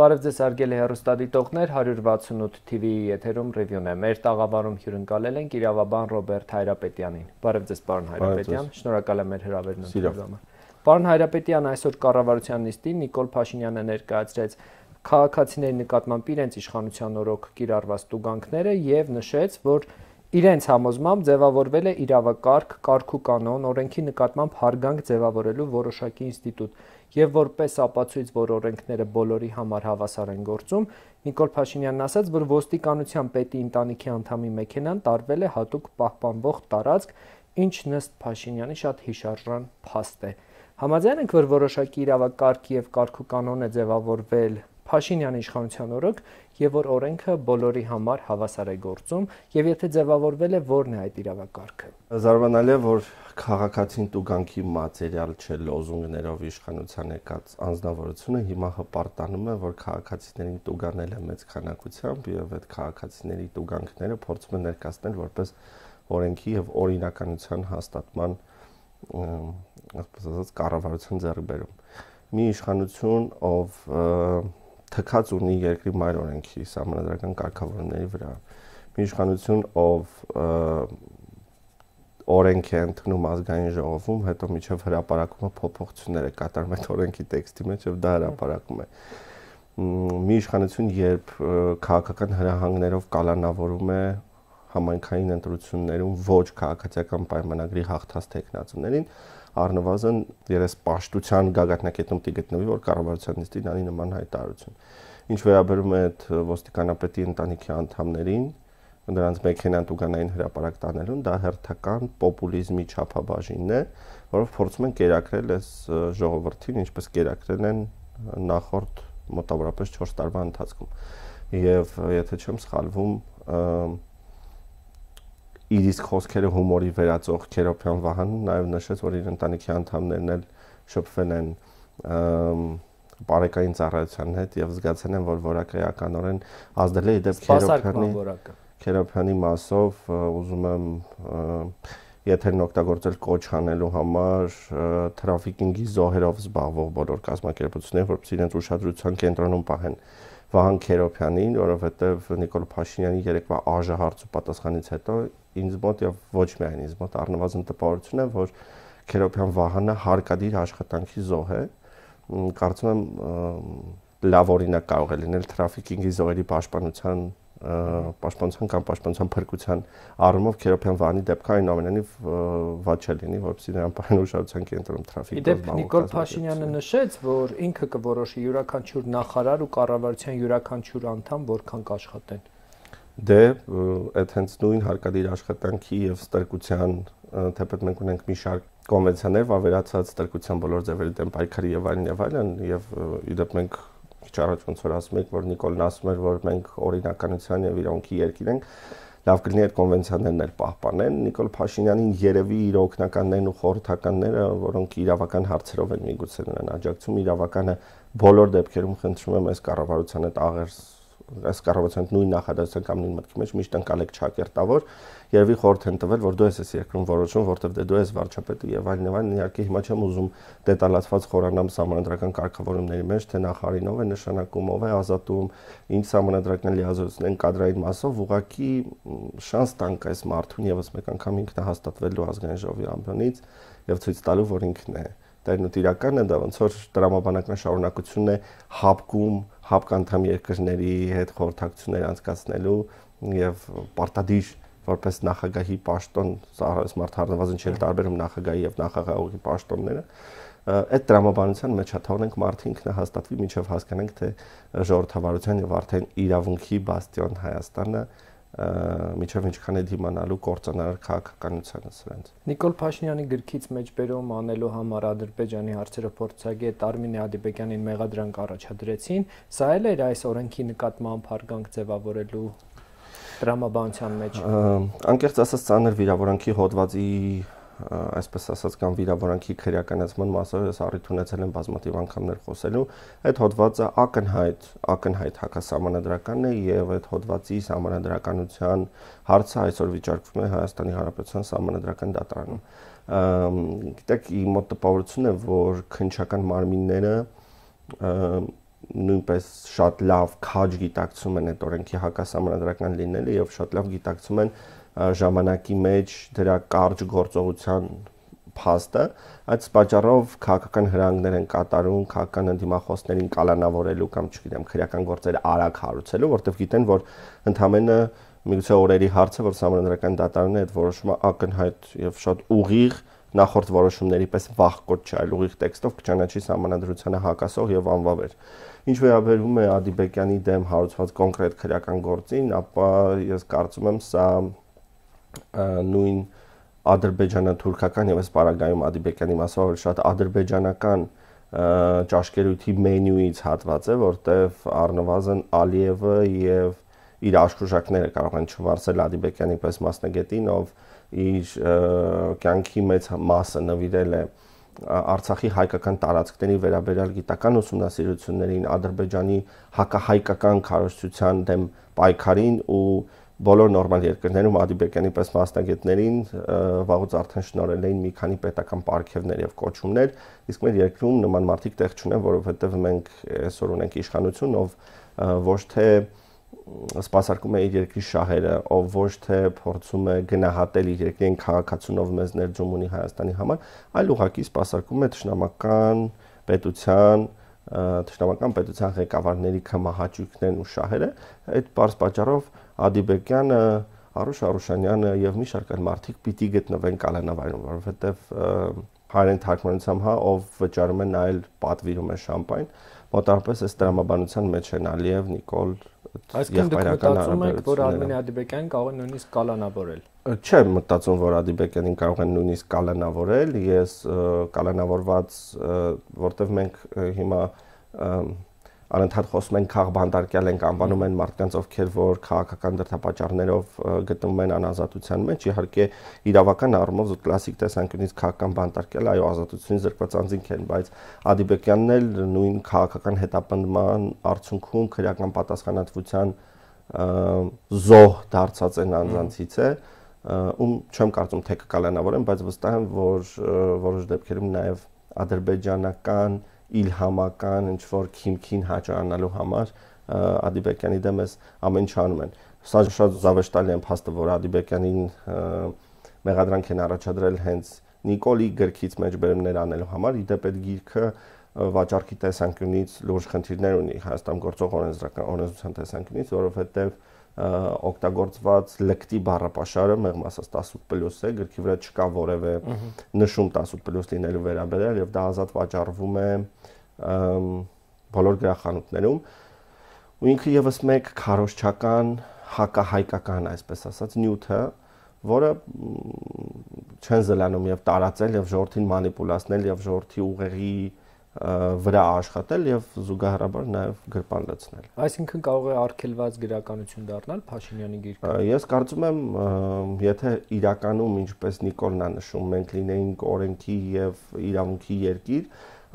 Բարև ձեզ արգելի հեռուստադիտողներ, 168 TV-ի եթերում ռևյուն է։ Մեր տաղավարում հյուրընկալել ենք իրավաբան Ռոբերտ Հայրապետյանին։ Բարև ձեզ, պարոն Հայրապետյան, շնորհակալ եմ մեր հրավերն ընդունելը։ Պարոն Հայրապետյան, այսօր կառավարության նիստին Նիկոլ Փաշինյանը ներկայացրեց քաղաքացիների նկատմամբ իրենց իշխանության օրոք կիրառված տուգանքները եւ նշեց, որ իրենց համոզմամբ ձևավորվել է իրավակարգ, կարգուկանոն, օրենքի նկատմամբ հարգանք ձևավորելու որոշակի ինստիտուտ, եւ որպես ապացույց, որ օրենքները բոլորի համար հավասար են գործում, Նիկոլ Փաշինյանն ասաց, որ ոստիկանության պետի ընտանիքի անդամի մեքենան տարվել է հատուկ պահպանվող տարածք, ինչն ըստ Փաշինյանի շատ հիշարժան փաստ է։ Համաձայն եք, որ որոշակի իրավակարգ եւ կարգուկանոն է ձևավորվել Փաշինյանի իշխանության օրոք, եւ որ օրենքը բոլորի համար հավասար է գործում, եւ եթե ձևավորվել է, որն է այդ իրավակարգը։ Զարմանալի է, որ քաղաքացին տուգանքի մատերիալ չէ լոզունգներով իշխանության եկած անձնավորությունը հիմա հպարտանում է, որ քաղաքացիներին տուգանել է մեծ քանակությամբ եւ այդ քաղաքացիների տուգանքները փորձում են ներկայացնել որպես օրենքի եւ օրինականության հաստատման, ասած, կառավարության ձեռքբերում։ Մի իշխանություն, ով թքած ունի երկրի մայր օրենքի համանդրական կարգավորումների վրա, մի իշխանություն, ով օրենք է ընդունում ազգային ժողովում, հետո միջև հրապարակումը փոփոխություններ է կատարում այդ օրենքի տեքստի մեջ եւ դա հրապարակում է, մի իշխանություն, երբ քաղաքական հրահանգներով կալանավորում է համայնքային ընտրություններում ոչ քաղաքացիական պայմանագրի հաղթած թեկնածուներին, առնվազն երես պաշտության գագաթնակետում գտնվի, որ կառավարության նիստին անի նման հայտարարություն։ Ինչ վերաբերում է այդ ոստիկանապետի ընտանիքի անդամներին, նրանց մեքենան տուգանային հրապարակ տանելուն, դա հերթական պոպուլիզմի չափաբաժինն է, որով փորձում են կերակրել այս ժողովրդին, ինչպես կերակրել են նախորդ մոտավորապես 4 տարվա ընթացքում։ Եվ եթե չեմ սխալվում, իր իսկ խոսքերը հումորի վերածող Քերոբյան Վահանն նաև նշեց, որ իր ընտանիքի անդամներն էլ շփվել են բարեկային ծառայության հետ եւ զգացել են, որ որակայականորեն ազդել է դեպ Քերոբյանի մասով, ուզում եմ եթերն օգտագործել կոչ անելու համար թրաֆիկինգի զոհերով զբաղվող բոլոր կազմակերպությունները, որպեսզի իրենց ուշադրության կենտրոնում պահեն Վահան Քերոբյանին, որովհետև Նիկոլ Փաշինյանի երեկվա արժեհարց ու պատասխանից հետո ինձ մոտ եւ ոչ միայն ինձ մոտ առնվազն տպավորություն է, որ Քերոբյան Վահանը հարկադիր աշխատանքի զոհ է, կարծում եմ լավ օրինակ կարող է լինել թրաֆիկինգի զոհերի պաշտպանության կամ պաշտպանության փրկության առումով Քերոբյան Վահանի դեպքը այնուամենայնիվ վատ չէ լինի, որպեսզի նրան բան ուշադրության կենտրոնում թրաֆիկը բավարար լինի։ Իդեպ Նիկոլ Փաշինյանը նշեց, որ ինքը կորոշի յուրաքանչյուր նախարար ու կառավարության յուրաքանչյուր անդամ որքան կաշխատեն։ Դե, այդ հենց նույն հարկադիր աշխատանքի եւ ստրկության, թեպետ մենք ունենք մի շարք կոնվենցիաներ, վավերացած ստրկության բոլոր ձևերի դեմ պայքարի եւ այլն, եւ իդեպ մենք քիչ առաջ ոնց որ ասում եք, որ Նիկոլն ասում էր, որ մենք օրինականության եւ իրավունքի երկիր ենք, լավ կլինի այդ կոնվենցիաներն էլ պահպանեն։ Նիկոլ Փաշինյանին երևի իր օգնականներն ու խորհրդականները, որոնք իրավական հարցերով են միգուցե նրան աջակցում, իրավականը բոլոր դեպքերում խնդրում եմ այս կառավարությանը աղերս այս կառավարության նույն նախադասության կամ նույն մտքի մեջ միշտ ընկալեք չակերտավոր, երևի խորհուրդ են տվել, որ դու ես երկրում որոշում, որտեվ դե դու ես վարչապետը եւ այլն եւ այլն, իհարկե հիմա չեմ ուզում դետալացված խորանամ համանդրական կարգավորումների մեջ, թե նախարին ով է նշանակում, ով է ազատում, ինչ համանդրական լիազորություն են կադրային մասով, ուղղակի շանս տանք այս մարդուն եւս մեկ անգամ ինքնահաստատվելու ազգային ժողովի ամբանից եւ ցույց տալու, որ ինքն է տերնուտիրականը, դա ոնց որ դրամաբանական շարունակությունն է հապկում հապկանթամ երկրների հետ խորհրդակցություններ անցկացնելու եւ պարտադիր որպես նախագահի պաշտոն այս մարդ հարնվազն չի տարբերում նախագահի եւ նախագահողի պաշտոնները, այդ դրամաբանության մեջ հաթողնենք մարդը ինքնահաստատվի, մինչեւ հասկանանք, թե ժողովրդավարության եւ արդեն իրավունքի բաստիոն Հայաստանը միջև ինչքան է դիմանալու կործանարար քաղաքականությանը սրանց։ Նիկոլ Փաշինյանի գրքից մեջբերում անելու համար Ադրբեջանի հարցերով փորձագետ Արմեն Ադիբեկյանին մեղադրանք առաջադրեցին, սա էլ էր այս օրենքի նկատմամբ հարգանք ձևավորելու դրամաբանության մեջ։ Անկեղծ ասած, ցաներ վիրավորանքի հոդվածի, այսպես ասած, կամ վիրավորանքի քրեականացման մասով ես առիթ ունեցել եմ բազմաթիվ անգամներ խոսելու, այդ հոդվածը ակնհայտ հակասահմանադրականն է եւ այդ հոդվածի սահմանադրականության հարցը այսօր վիճարկվում է Հայաստանի Հանրապետության Սահմանադրական դատարանում։ Գիտեք, իմ մոտ տպավորությունն է, որ քննչական մարմինները նույնպես շատ լավ քաջ գիտակցում են այդ օրենքի հակասահմանադրական լինելը եւ շատ լավ գիտակցում են ժամանակի մեջ դրա կարճ գործողության փաստը, այդ պատճառով քաղաքական հրանգներ են կատարում, քաղաքական դիմախոսներին կալանավորելու կամ չգիտեմ, քրեական գործեր արագ հարուցելու, որտեղ գիտեն, որ ընդհանրը միգուցե օրերի հարցը, որ համանրական դատարանը այդ որոշումը ակնհայտ եւ շատ ուղիղ նախորդ որոշումների պես վախկոտ չէ, այլ ուղիղ տեքստով կճանաչի համանրությանը հակասող եւ անվավեր։ Ինչ վերաբերում է Ադիբեկյանի դեմ հարուցված կոնկրետ քրեական գործին, ապա ես կարծում եմ սա նույն ադրբեջանա-թուրքական եւ այս պարագայում Ադիբեկյանի մասով շատ ադրբեջանական ճաշկերույթի մենյուից հատված է, որտեղ առնվազն Ալիևը եւ իր աշխուժակները կարող են չվարսել Ադիբեկյանի պես մասնագետին, ով իր կյանքի մեծ մասը նվիրել է Արցախի հայկական տարածքների վերաբերյալ գիտական ուսումնասիրություններին, Ադրբեջանի հակահայկական քարոզչության դեմ պայքարին ու բոլոր նորմալ երկրներում Ադիբեկյանի պես մասնագետներին վաղուց արդեն շնորհել էին մի քանի պետական պարգևներ եւ կոչումներ, իսկ մեր երկրում նման մարդիկ տեղ չունեն, որովհետեւ մենք այսօր ունենք իշխանություն, ով ոչ թե սպասարկում է իր երկրի շահերը, ով ոչ թե փորձում է գնահատել իր երկրի քաղաքացունով մեզ ներդրում ունի Հայաստանի համար, այլ ուղղակի սպասարկում է թշնամական պետության ղեկավարների քմահաճույքներն ու շահերը, այդ պարզ պատճառով Ադիբեկյանը, Արուշ Արուշանյանը եւ մի շարք այլ մարդիկ պիտի գտնվեն կալանավայրում, որովհետեւ հայերեն թարգմանությամբ հա, ով վճարում են այլ պատվիրում են շամպայն, մոտավորապես այս դրամաբանության մեջ են Ալիև, Նիկոլ, այսինքն դուք մտածում եք, որ Արմեն Ադիբեկյանին կարող են նույնիսկ կալանավորել։ Չեմ մտածում, որ Ադիբեկյանին կարող են նույնիսկ կալանավորել, ես կալանավորված, որտեւ մենք հիմա անընդհատ խոսում են քաղբանտարկյալ ենք անվանում են մարդկանց, ովքեր որ քաղաքական դրդապատճառներով գտնվում են անազատության մեջ, իհարկե իրավական առումով կլասիկ տեսանկյունից քաղաքական բանտարկյալ, այո, ազատությունից զրկված անձինք են, բայց Ադիբեկյանն էլ նույն քաղաքական հետապնդման արդյունքում քրեական պատասխանատվության զոհ դարձած են անձանցից է, ում չեմ կարծում թե կկալանավորեն, բայց վստահ եմ, որ որոշ դեպքերում նաև ադրբեջանական իլհամական ինչ-որ քիմքին հաճանալու համար Ադիբեկյանի դեմ էս ամեն ինչ անում են։ Սա շատ զավեշտալի է փաստը, որ Ադիբեկյանին մեղադրանք են առաջադրել հենց Նիկոլի գրքից մեջբերումներ անելու համար, իդեպ այդ գիրքը վաճառքի տեսանկյունից լուրջ խնդիրներ ունի Հայաստան գործող օրենսդրական տեսանկյունից, որովհետև օգտագործված լկտի բառապաշարը մեղմ ասած 18+ է, գրքի վրա չկա որևէ նշում 18+ լինելու վերաբերյալ եւ դա ազատ վաճառվում է բոլոր գրախանութներում ու ինքը եւս մեկ քարոզչական հակահայկական այսպես ասած նյութը, որը չեն զլանում եւ տարածել եւ ժողովրդին մանիպուլացնել եւ ժողովրդի ուղեղի վրա աշխատել եւ զուգահեռաբար նաեւ գրպանացնել։ Այսինքն կարող է արգելված գրականություն դառնալ Փաշինյանի գիրքը։ Ես կարծում եմ, եթե իրականում ինչպես Նիկոլն է նշում, մենք լինեինք օրենքի եւ իրավունքի երկիր,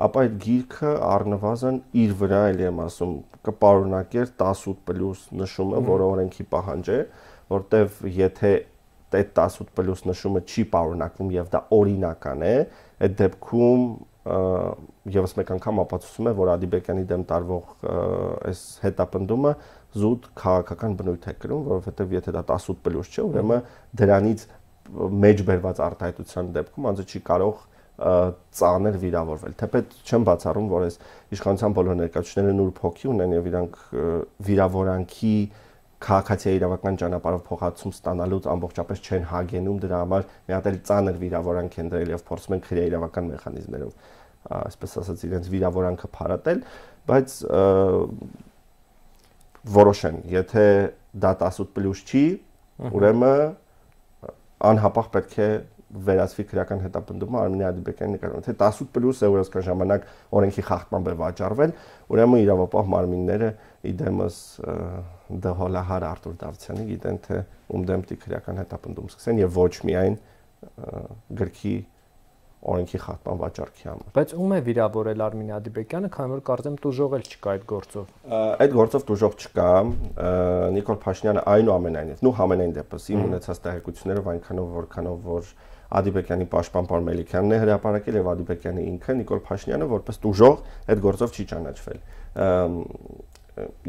ապա այդ գիրքը առնվազն իր վրա էլ եմ ասում, կպարունակեր 18+ նշումը, որը օրենքի պահանջ է, որտեւ եթե այդ 18+ նշումը չի պարունակվում եւ դա օրինական է, այդ դեպքում եւս մեկ անգամ ապացուցում է, որ Ադիբեկյանի դեմ տարվող այս հետապնդումը զուտ քաղաքական բնույթ է կրում, որովհետեւ եթե դա 18+ չէ, ուրեմն դրանից մեջբերված արտահայտության դեպքում անձը չի կարող ծանր վիրավորվել։ Թեպետ չեմ բացառում, որ այս իշխանության բոլոր ներկայացուցիչները նուրբ հոգի ունեն եւ իրանք վիրավորանքի քաղաքացիական իրավական ճանապարհով փոխացում ստանալուց ամբողջապես չեն հագենում, դրա համար մի հատ էլ ծանր վիրավորանք են դրել եւ փորձում են քրեական մեխանիզմներով, այսպես ասած, իրենց վիրավորանքը փարատել, բայց որոշ են, եթե դա 18+ չի, ուրեմն անհապաղ պետք է վերացվի քրեական հետապնդումը Արմեն Ադիբեկյանի նկատմամբ։ Թե 18+ է օրենսդրական ժամանակ օրենքի խախտմամբ է վաճառվել, ուրեմն իրավապահ մարմինները իդեմս դհոլահար Արտուր Դավթյանի գիտեն, թե ում դեմ պետք է քրեական հետապնդում սկսեն եւ ոչ միայն գրքի օրենքի խախտման վաճառքի համար։ Բայց ում է վիրավորել Արմեն Ադիբեկյանը, քանի որ կարծեմ դժողել չկա այդ գործով։ Այդ գործով դժող չկա։ Նիկոլ Փաշինյանը այնուամենայնիվ, նույն համենայն դեպս իմ ունեցած տեղեկություններով այնքանով որքանով որ Ադիբեկյանի պաշտպան Մելիքյանն է հրապարակել եւ Ադիբեկյանի ինքը Նիկոլ Փաշինյանը որպես ուժող այդ գործով չի ճանաչվել։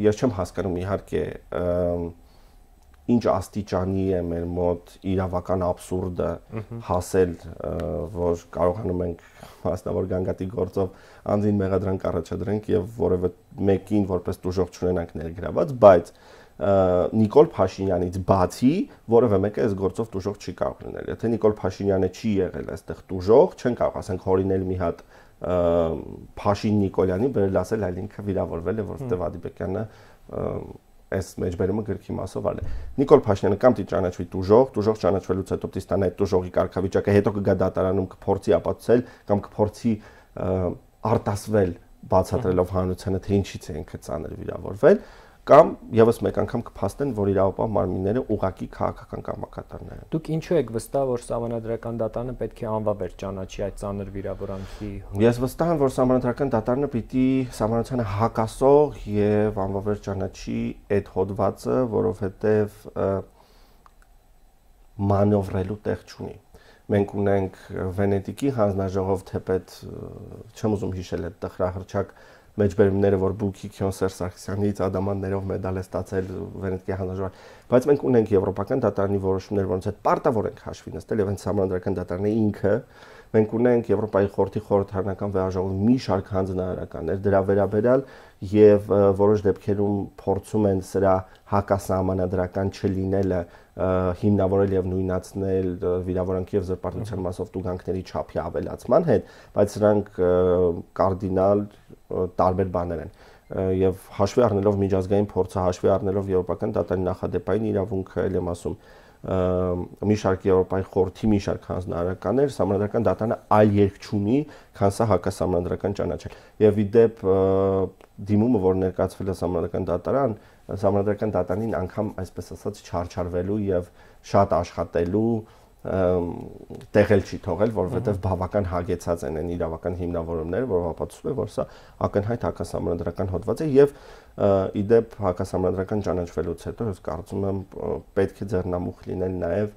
Ես չեմ հասկանում իհարկե ինչ աստիճանի է մեր մոտ իրավական աբսուրդը հասել, որ կարողանում ենք մասնավոր գանգատի գործով անձին մեղադրանք առաջադրենք եւ որևէ մեկին որպես ուժող չունենանք ներգրաված, բայց Նիկոլ Փաշինյանից բացի որևէ մեկը այս գործով ուժող չի կարող լինել։ Եթե Նիկոլ Փաշինյանը չի եղել այստեղ ուժող, չեն կարող ասենք հորինել մի հատ Փաշին Նիկոլյանի, բերել ասել այլ ինքը վիրավորվել է, որովհետեւ Ադիբեկյանը այս մեջբերումը գրքի մասով արել է։ Նիկոլ Փաշինյանը կամ ճանաչվի ուժող ճանաչվելուց հետո տիստանա այդ ուժողի կարգավիճակը, հետո կգա դատարանում կփորձի ապացուցել կամ կփորձի արտասվել բացատրելով հանրությանը, թե ինչից է ինքը ցաներ վիրավորվել, կամ եւս մեկ անգամ կփաստեն, որ իրավապահ մարմինները ուղակի քաղաքական կամակատարներ են։ Դուք ինչու եք վստահ, որ Սահմանադրական դատարանը պետք է անվավեր ճանաչի այդ ցաներ վիրավորանքի հողը։ Ես վստահ եմ, որ Սահմանադրական դատարանը պիտի Սահմանադրականը հակասող եւ անվավեր ճանաչի այդ հոդվածը, որովհետեւ մանևրելու տեղ չունի։ Մենք ունենք Վենետիկի հանձնաժողով, թեպետ չեմ ուզում հիշել այդ տխրահռչակ մեջբերումները, որ Բուկիկյան Սերժ Սարգսյանից ադամաններով մեդալ է ստացել Վենետիկի հանձնաժողովը, բայց մենք ունենք եվրոպական դատարանի որոշումներ, որոնց հետ պարտավոր ենք հաշվի նստել եւ հենց Սահմանադրական դատարանը ինքը, մենք ունենք Եվրոպայի խորհրդի խորհրդարանական վեհաժողովի մի շարք հանձնարարականներ դրա վերաբերյալ եւ որոշ դեպքերում փորձում են սրա հակասահմանադրական չլինելը հիմնավորել եւ նույնացնել վիրավորանքի եւ զրպարտության մասով տուգանքների չափի ավելացման հետ, բայց սրանք կարդինալ տարբեր բաներ են եւ հաշվի առնելով միջազգային փորձը, հաշվի առնելով եվրոպական դատարանի նախադեպային իրավունքը, ել եմ ասում, մի շարք Եվրոպայի խորհրդի մի շարք հանձնարարականներ, Սահմանադրական դատարանը այլ երկ չունի, քան սա հակասահմանադրական ճանաչել։ Եվ ի դեպ դիմումը, որ ներկայացվել է Սահմանադրական դատարանին անգամ այսպես ասած չարչարվելու եւ շատ աշխատելու տեղել չի թողել, որովհետեւ բավական հագեցած են այն իրավական հիմնավորումները, որը ապացուցում է, որ սա ակնհայտ հակասահմանադրական հոդված է եւ ի դեպ հակասահմանադրական ճանաչվելուց հետո ես կարծում եմ պետք է ձեռնամուխ լինել նաեւ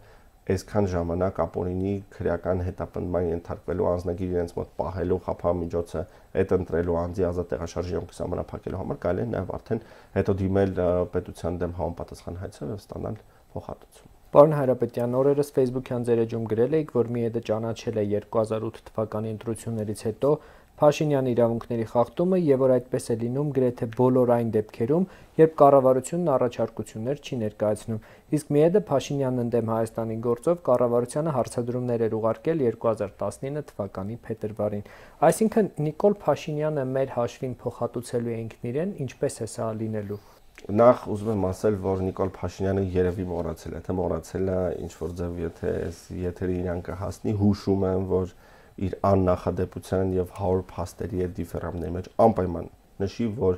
այսքան ժամանակ ապօրինի քրեական հետապնդման ենթարկվելու անձնագիր իրենց մոտ պահելու խափամիջոցը այդ ընտրելու անձի ազատ տեղաշարժիում սահմանափակելու համար կարելի է նաեւ արդեն հետո դիմել պետության դեմ համապատասխան հայցով եւ ստանալ փոխհատուցում։ Պարոն Հայրապետյան, օրերս Facebook-յան ձեր էջում գրել էիք, որ ՄԻԵԴ-ը ճանաչել է 2008 թվականի ընտրություններից հետո Փաշինյանի իրավունքների խախտումը եւ որ այդպես է լինում գրեթե բոլոր այն դեպքերում, երբ կառավարությունն առաջարկություններ չի ներկայացնում։ Իսկ ՄԻԵԴ-ը Փաշինյանն ընդդեմ Հայաստանի գործով կառավարությանը հարցադրումներ էր ուղարկել 2019 թվականի փետրվարին։ Այսինքն Նիկոլ Փաշինյանը մեր հաշվին փոխհատուցելու է ինքն իրեն, ինչպես է սա լինելու։ Նախ ուզում եմ ասել, որ Նիկոլ Փաշինյանը երևի մոռացել է, թե մոռացել է ինչ որ ձև, եթե այս եթերը իրան կհասնի, հուշում եմ, որ իր աննախադեպության եւ 100 փաստերի այդ դիֆերամների մեջ անպայման նշի, որ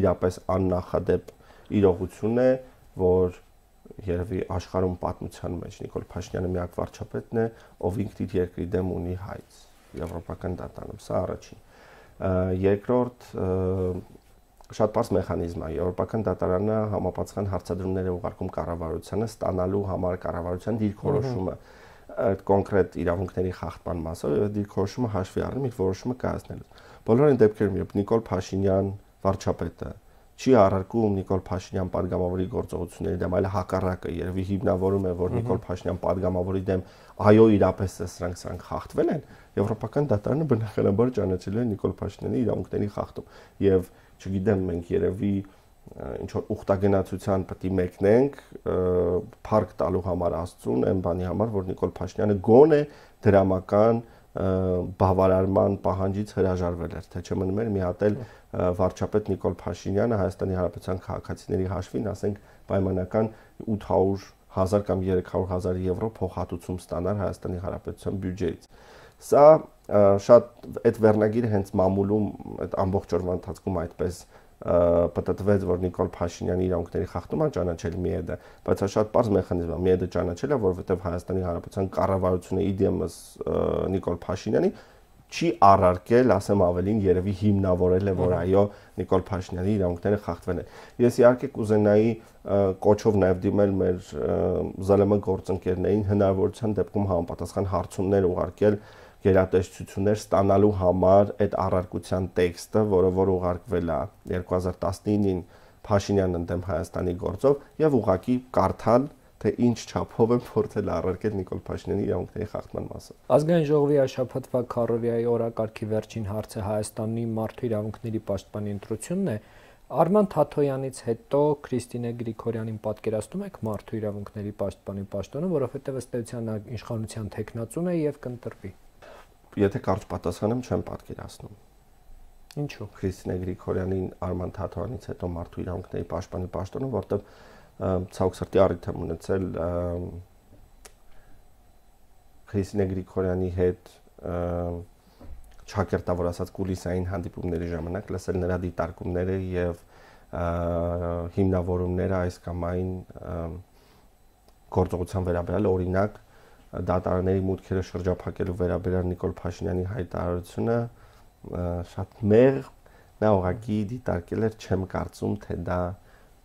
իրապես աննախադեպ իրողություն է, որ երևի աշխարհում պատմության մեջ Նիկոլ Փաշինյանը միակ վարչապետն է, ով ինքն իր երկրի դեմ ունի հայց եվրոպական դատարանում, սա առաջին։ Երկրորդ շատ բարձր մեխանիզմ է, Եվրոպական դատարանը համապատասխան հարցադրումներ է ուղարկում կառավարությանը ստանալու համար կառավարության դիրքորոշումը այդ կոնկրետ իրավունքների խախտման մասով եւ դիրքորոշումը հաշվի առնում իր որոշումը կայացնելուց։ Բոլոր այն դեպքերում, երբ Նիկոլ Փաշինյան վարչապետը չի առարկում Նիկոլ Փաշինյան падգամավորի գործողությունների դեմ, այլ հակառակը երևի հիմնավորում է, որ Նիկոլ Փաշինյան падգամավորի դեմ այո իրապես է սրանք խախտվել են, Եվրոպական դատարանը բնականաբար ճանաչել է Նիկոլ Փաշինյանի իրավունքների խախտում եւ չգիտեմ, մենք երևի ինչ-որ ուխտագնացության պետք է մեկնենք, փառք տալու համար Աստծուն, այն բանի համար, որ Նիկոլ Փաշինյանը գոնե դրամական բավարարման պահանջից հրաժարվել էր, թե չէ մնում էր մի հատ էլ վարչապետ Նիկոլ Փաշինյանը Հայաստանի Հանրապետության քաղաքացիների հաշվին, ասենք, պայմանական 800.000 կամ 300.000 եվրո փոխհատուցում ստանար Հայաստանի Հանրապետության բյուջեից։ Սա շատ այդ վերնագիրը հենց մամուլում այդ ամբողջ օրվա ընթացքում այդպես պատտվեց, որ Նիկոլ Փաշինյանի իրավունքների խախտումը ճանաչել ՄԻԵԴ-ը, բայց հա շատ բարձր մեխանիզմ է, ՄԻԵԴ-ը ճանաչել է, որովհետև Հայաստանի Հանրապետության կառավարությունը իդեմս Նիկոլ Փաշինյանի չի առարկել, ասեմ ավելին, երևի հիմնավորել է, որ այո, Նիկոլ Փաշինյանի իրավունքները խախտվել են։ Ես իհարկե կուզենայի կոչով նաև դիմել մեր ԶԼՄ գործընկերներին հնարավորության դեպքում համապատասխան հարցումներ ուղարկել գերատեսչություններ ստանալու համար այդ առարկության տեքստը, որը որ ուղարկվել է 2019-ին Փաշինյանն ընդդեմ Հայաստանի գործով եւ ուղղակի կարդալ թե ինչ չափով են փորձել առարկել Նիկոլ Փաշինյանի իրավունքների խախտման մասը։ Ազգային ժողովի այս շաբաթվա քարոզիայի օրակարգի վերջին հարցը Հայաստանի մարդու իրավունքների պաշտպանի ընտրությունն է։ Արման Թաթոյանից հետո Քրիստինե Գրիգորյանին պատկերացնում եք մարդու իրավունքների պաշտպանի պաշտոնը, որովհետեւ ըստեյության իշխանության տեխնացուն է եւ կընտրվի։ Եթե կարճ պատասխանեմ, չեմ պատկերացնում։ Ինչու՞։ Քրիստինե Գրիգորյանին Արման Թաթոյանից հետո մարդու իրավունքների պաշտպանի պաշտոնը, որտեղ ցավոք սրտի առիթ եմ ունեցել Քրիստինե Գրիգորյանի հետ ճակերտավոր ասած կուլիսային հանդիպումների ժամանակ լսել նրա դիտարկումները եւ հիմնավորումները այս կամ այն գործողության վերաբերյալ, օրինակ դատարանների մուտքերը շրջափակելու վերաբերյալ Նիկոլ Փաշինյանի հայտարարությունը շատ մեղ նա ուղղակի դիտարկել էր, չեմ կարծում, թե դա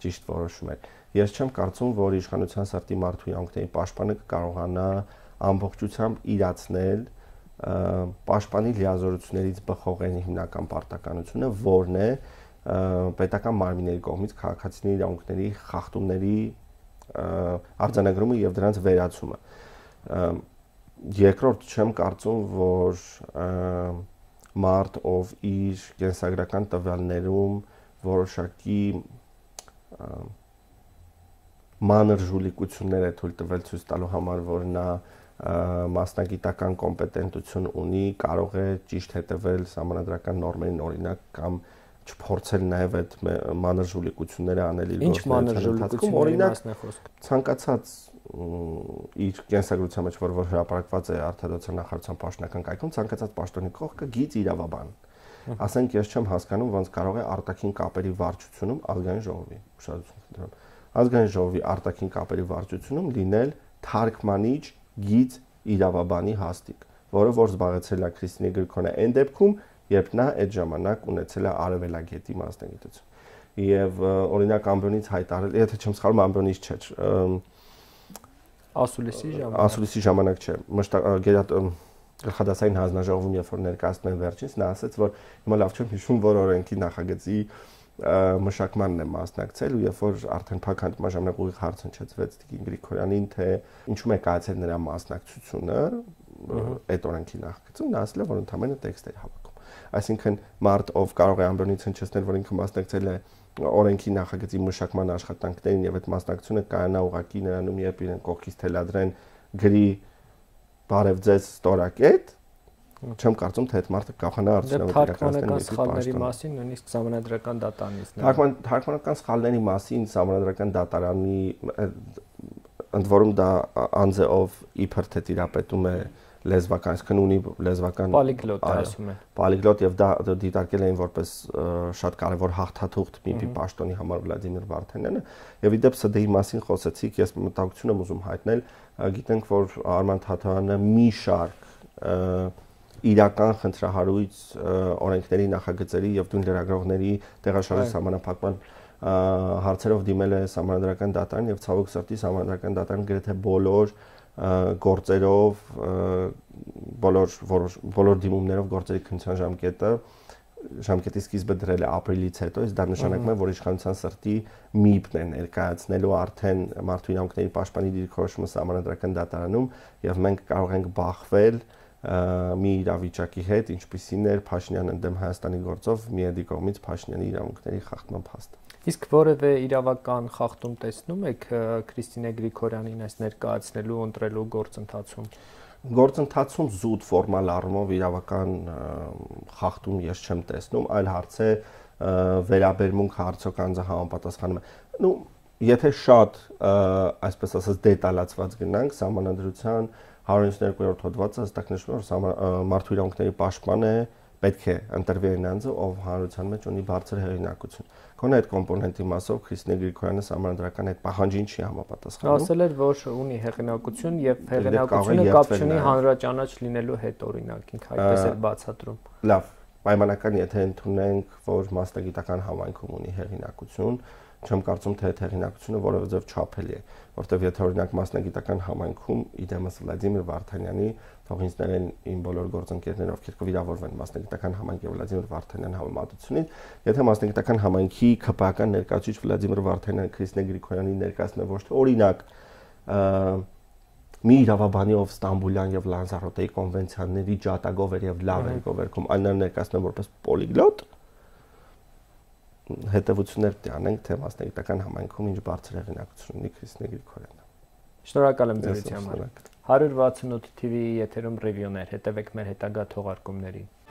ճիշտ որոշում է։ Ես չեմ կարծում, որ իշխանության սրտի մարդու իրավունքների պաշտպանը կարողանա ամբողջությամբ իրացնել պաշտպանի լիազորություններից բխողեն հիմնական պարտականությունը, որն է պետական մարմինների կողմից քաղաքացիների իրավունքների խախտումների արձանագրումը եւ դրանց վերացումը։ Երկրորդ, չեմ կարծում, որ մարդ, ով իր կենսագրական տվյալներում որոշակի մանր ժուլիկություններ է թույլ տվել ցույց տալու համար, որ նա մասնագիտական կոմպետենտություն ունի, կարող է ճիշտ հետևել սահմանադրական նորմերին, օրինակ, կամ չփորձել նաև այդ մանր ժուլիկությունները անել իր գործընթացում, օրինակ, ցանկացած իր կենսագրության մեջ, որ հրապարակված է արտադրության նախարարության պաշտոնական կայքում, ցանկացած պաշտոնի կողքը գիծ իրավաբան։ Ասենք ես չեմ հասկանում, ոնց կարող է արտաքին կապերի վարչությունում ազգային ժողովի արտաքին կապերի վարչությունում լինել թարգմանիչ գիծ իրավաբանի հաստիկ, որը որ զբաղեցրել է Քրիստինե Գրիգորյանը այն դեպքում, երբ նա այդ ժամանակ ունեցել է արևելագետի մասնագիտություն։ Եվ օրինակ ամբյոնից հայտարել, եթե չեմ սխալվում, ամբյոնից չէ, ասուլիսի ժամանակ չէ, գլխադասային հանձնաժողովում, երբ որ ներկայացնում են վերջինս, նա ասաց, որ հիմա լավ չեմ հիշում, որ օրենքի նախագծի մշակմանն է մասնակցել, ու երբ որ արդեն փակ հանդիպման ժամանակ ուղիղ հարց հնչեցվեց Գրիգորյանին, թե ինչու է կայացել նրա մասնակցությունը այդ օրենքի նախագծում, նա ասել է, որ ընդամենը տեքստ էր հավաքում։ Այսինքն մարդ, ով կարող է ամբյոնից հնչեցնել, որ ինքը մասնակցել է օրենքի նախագծի մշակման աշխատանքներին եւ այդ մասնակցությունը կայանա ուղղակի նրանում, երբ իրեն կողքից թելադրեն գրի բարև ձեզ ստորակետ, չեմ կարծում, թե այդ մարդը կարողանա արդյունավետ լեզվական, այսքան ունի լեզվական պոլիգլոտ ասում են։ Պոլիգլոտ եւ դա դիտարկել էին որպես շատ կարեւոր հաղթաթուղթ ՄԻՊ-ի պաշտոնի համար Վլադիմիր Վարդանյանը, եւ ի դեպ ՍԴ-ի մասին խոսեցիք, ես մտահոգություն եմ ուզում հայտնել, գիտենք, որ Արման Թաթարյանը մի շարք իրական խնդրահարույց օրենքների, նախագծերի եւ դույն լրագրողների տեղաշարժի համանախապակման հարցերով դիմել է համանդրական դատարան եւ ցավոք սրտի համանդրական դատարան գրեթե բոլոր գործերով, բոլոր դիմումներով գործերի քննության ժամկետի սկիզբը դրել է ապրիլից հետո, իսկ դա նշանակում է, որ իշխանության սրտի ՄԻՊ-ն է ներկայացնելու արդեն մարդու իրավունքների պաշտպանի դիրքորոշումը համանդրական դատարանում եւ մենք կարող ենք բախվել մի իրավիճակի հետ, ինչպիսին էր Փաշինյանը ընդդեմ Հայաստանի գործով ՄԻԵԴ-ի կողմից Փաշինյանի իրավունքների խախտման փաստը։ Իսկ որևէ իրավական խախտում տեսնում եք Քրիստինե Գրիգորյանին այս ներկայացնելու, ընտրելու գործընթացում։ Գործընթացում զուտ ֆորմալ առումով իրավական խախտում ես չեմ տեսնում, այլ հարց է վերաբերմունք հարցոք անձը համապատասխանում է։ Նու եթե շատ, այսպես ասած, դետալացված գնանք, համանդրության 192-րդ հոդվածը հստակ նշում է, որ մարդու իրավունքների պաշտպանը Պետք է ընտրվի այն անձը, ով հանրության մեջ ունի բարձր հեղինակություն։ Գոնե այդ կոմպոնենտի մասով Քրիստինե Գրիգորյանը համանդրական այդ պահանջին չի համապատասխանում։ Ասել էր, որ ունի հեղինակություն եւ հեղինակությունը կապ չունի հանրաճանաչ լինելու հետ, օրինակ, ինքը այդպես էլ բացատրում։ Լավ, պայմանական եթե ընդունենք, որ մասնագիտական համայնքում ունի հեղինակություն, չեմ կարծում, թե այդ հեղինակությունը որևէ ձև չափելի է, որտեղ եթե օրինակ մասնագիտական համայնքում իդեմս Վլադիմիր Վարդանյանի թող ինձներ են իմ բոլոր գործընկերներն, ովքեր կվիրավորվեն մասնագիտական համայնքի Վլադիմիր Վարդանյանի համեմատությունից, եթե մասնագիտական համայնքի ԿՊԱ-ական ներկայացուցիչ Վլադիմիր Վարդանյանը Քրիստինե Գրիգորյանի ներկայացնե ոչ թե օրինակ մի իրավաբանի, ով Ստամբուլյան եւ Լանզարոտեի կոնվենցիաների ջատագով էր եւ լավ էր գովերքում, այն ներկայացնե որպես պոլիգլոտ, հետևություններ տանենք, թե մասնագիտական համայնքում ինչ բարձր հեղինակություն ունի Քրիստինե Գրիգորյանը։ Շնորհակալ եմ ձեզ համար։ 168 TV-ի եթերում ռևյուներ, հետևեք մեր հետագա թողարկումներին։